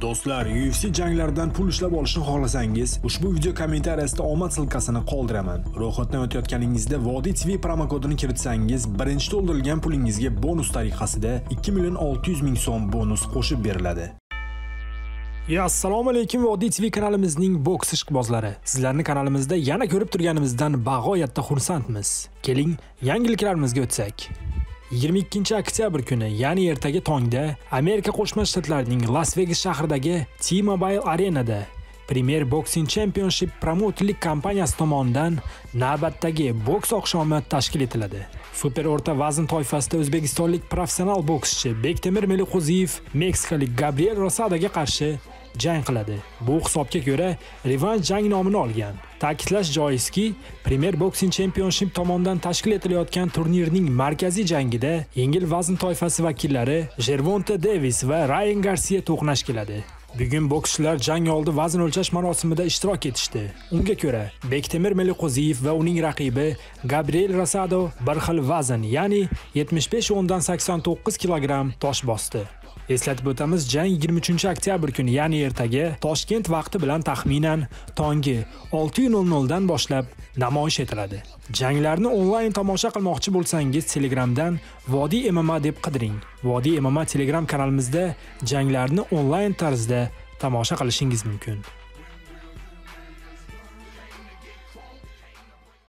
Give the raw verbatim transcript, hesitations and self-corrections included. Do'stlar, U F C janglaridan pul ishlab olishni xohlasangiz, ushbu video kommentariyasida omad silkasini qoldiraman. Ro'yxatdan o'tayotganingizda Vodi T V promo kodini kiritsangiz, birinchi to'ldirilgan pulingizga bonus tariqasida ikki million olti yuz ming so'm bonus qo'shib beriladi. Ya assalomu alaykum Vodi T V kanalimizning boks ishqibozlari. Sizlarni kanalimizda yana ko'rib turganimizdan bag'oyatda xursandmiz. Keling, yangiliklarimizni o'tsak. yigirma ikkinchi oktyabr kuni, ya'ni ertaga tongda Amerika Qo'shma Shtatlarining Las Vegas shahridagi T-Mobile Arenada Premier Boxing Championship promoterlik kompaniyasi tomonidan navbatdagi boks oqshomi tashkil etiladi. Super o'rta vazn toifasida o'zbekistonlik professional bokschi Bektemir Melikuziyev meksikalik Gabriel Rosadoga qarshi jang qiladi. Bu hisobga ko'ra revansh jang nomini olgan. Ta'kidlash joizki, Premier Boxing Championship tomonidan tashkil etilayotgan turnirning markaziy jangida yengil vazn toifasi vakillari Gervonta Davis va Ryan Garcia to'qnash keladi. Bugun bokschilar jang oldi vazn o'lchash marosimida ishtirok etishdi. Unga ko'ra, Bektemir Melikuziyev va uning raqibi Gabriel Rosado bir xil vazn, ya'ni yetmish besh nuqta o'ndan dan sakson to'qqiz kilogramm tosh bosdi. Eslatib o'tamiz, jang yigirma uchinchi oktyabr kuni, ya'ni ertaga Toshkent vaqti bilan taxminan tongi olti dan boshlab namoyish etiladi. Janglarni onlayn tomosha qilmoqchi bo'lsangiz, Telegramdan Vadi M M A deb qidiring. Vadi M M A Telegram kanalimizda janglarni onlayn tarzda tomosha qilishingiz mumkin.